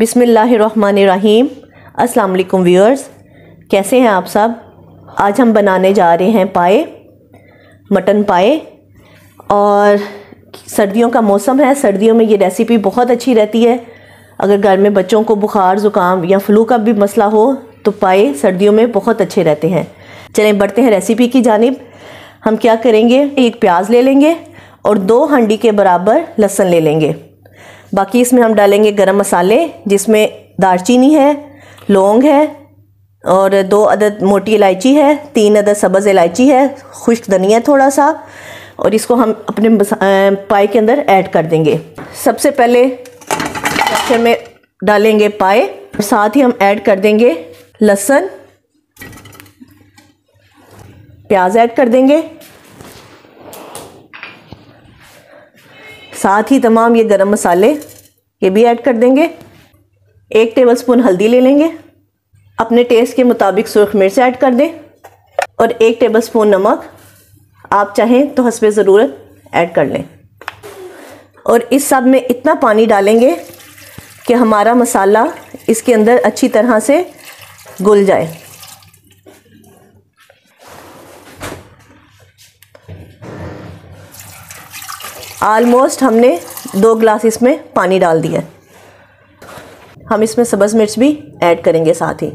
बिस्मिल्लाहिर्रहमानिर्रहीम। अस्सलाम वालेकुम व्यूअर्स, कैसे हैं आप सब। आज हम बनाने जा रहे हैं पाए, मटन पाए। और सर्दियों का मौसम है, सर्दियों में ये रेसिपी बहुत अच्छी रहती है। अगर घर में बच्चों को बुखार ज़ुकाम या फ्लू का भी मसला हो तो पाए सर्दियों में बहुत अच्छे रहते हैं। चलें बढ़ते हैं रेसिपी की जानिब। हम क्या करेंगे, एक प्याज ले लेंगे और 2 हंडी के बराबर लहसुन ले लेंगे। बाकी इसमें हम डालेंगे गरम मसाले, जिसमें दालचीनी है, लौंग है और 2 अदद मोटी इलायची है, 3 अदद सब्ज़ इलायची है, खुश्क धनिया थोड़ा सा। और इसको हम अपने पाए के अंदर ऐड कर देंगे। सबसे पहले कढ़ाई में डालेंगे पाए, साथ ही हम ऐड कर देंगे लहसुन, प्याज ऐड कर देंगे, साथ ही तमाम ये गरम मसाले ये भी ऐड कर देंगे। 1 टेबलस्पून हल्दी ले लेंगे, अपने टेस्ट के मुताबिक सुर्ख मिर्च ऐड कर दें और 1 टेबलस्पून नमक, आप चाहें तो हस्बे ज़रूरत ऐड कर लें। और इस सब में इतना पानी डालेंगे कि हमारा मसाला इसके अंदर अच्छी तरह से घुल जाए। आलमोस्ट हमने 2 गिलास इसमें पानी डाल दिया। हम इसमें सब्ज़ मिर्च भी ऐड करेंगे साथ ही।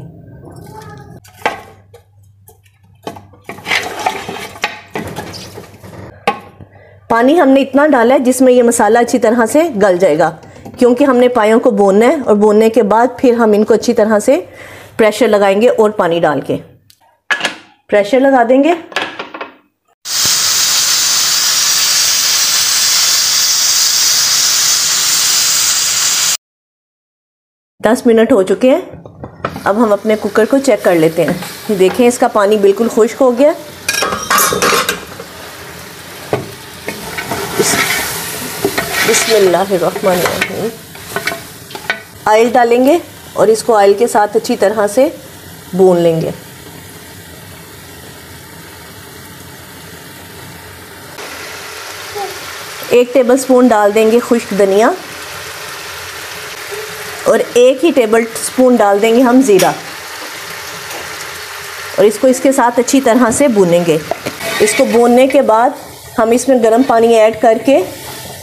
पानी हमने इतना डाला है जिसमें ये मसाला अच्छी तरह से गल जाएगा, क्योंकि हमने पायों को भूनना है और भूनने के बाद फिर हम इनको अच्छी तरह से प्रेशर लगाएंगे और पानी डाल के प्रेशर लगा देंगे। दस मिनट हो चुके हैं, अब हम अपने कुकर को चेक कर लेते हैं। देखें इसका पानी बिल्कुल खुश्क हो गया। बिस्मिल्लाहिर्रहमानिर्रहीम। ऑयल डालेंगे और इसको ऑयल के साथ अच्छी तरह से भून लेंगे। एक टेबलस्पून डाल देंगे खुश्क धनिया और 1 ही टेबलस्पून डाल देंगे हम ज़ीरा और इसको इसके साथ अच्छी तरह से भूनेंगे। इसको भूनने के बाद हम इसमें गर्म पानी ऐड करके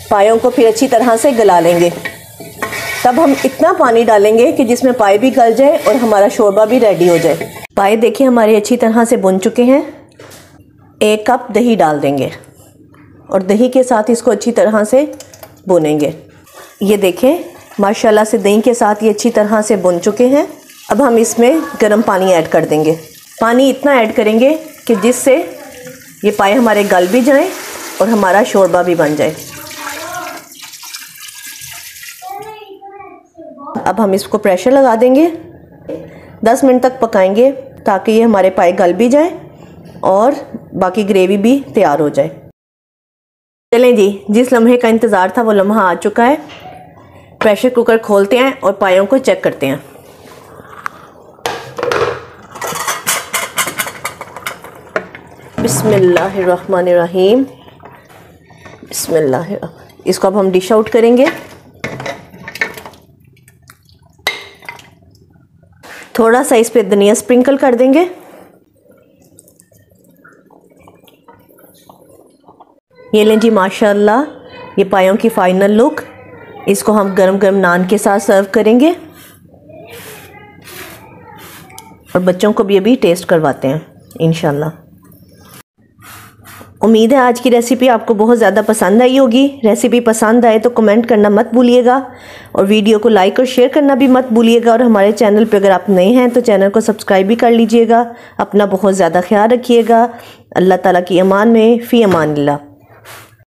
पायों को फिर अच्छी तरह से गला लेंगे। तब हम इतना पानी डालेंगे कि जिसमें पाए भी गल जाए और हमारा शोरबा भी रेडी हो जाए। पाए देखिए हमारे अच्छी तरह से भुन चुके हैं। 1 कप दही डाल देंगे और दही के साथ इसको अच्छी तरह से भुनेंगे। ये देखें माशाल्लाह से दही के साथ ये अच्छी तरह से भुन चुके हैं। अब हम इसमें गर्म पानी ऐड कर देंगे। पानी इतना ऐड करेंगे कि जिससे ये पाए हमारे गल भी जाएं और हमारा शोरबा भी बन जाए। अब हम इसको प्रेशर लगा देंगे, 10 मिनट तक पकाएंगे ताकि ये हमारे पाए गल भी जाएं और बाकी ग्रेवी भी तैयार हो जाए। चलें जी, जिस लम्हे का इंतज़ार था वो लम्हा आ चुका है। प्रेशर कुकर खोलते हैं और पायों को चेक करते हैं। बिस्मिल्लाहिर्रहमानिर्रहीम। बिस्मिल्लाहिर्रहमान। इसको अब हम डिश आउट करेंगे। थोड़ा सा इस पे धनिया स्प्रिंकल कर देंगे। ये लें जी माशाल्लाह, ये पायों की फाइनल लुक। इसको हम गरम गरम नान के साथ सर्व करेंगे और बच्चों को भी अभी टेस्ट करवाते हैं इंशाल्लाह। उम्मीद है आज की रेसिपी आपको बहुत ज़्यादा पसंद आई होगी। रेसिपी पसंद आए तो कमेंट करना मत भूलिएगा और वीडियो को लाइक और शेयर करना भी मत भूलिएगा। और हमारे चैनल पर अगर आप नए हैं तो चैनल को सब्सक्राइब भी कर लीजिएगा। अपना बहुत ज़्यादा ख्याल रखिएगा। अल्लाह ताला की अमान में, फ़ी अमान अल्लाह।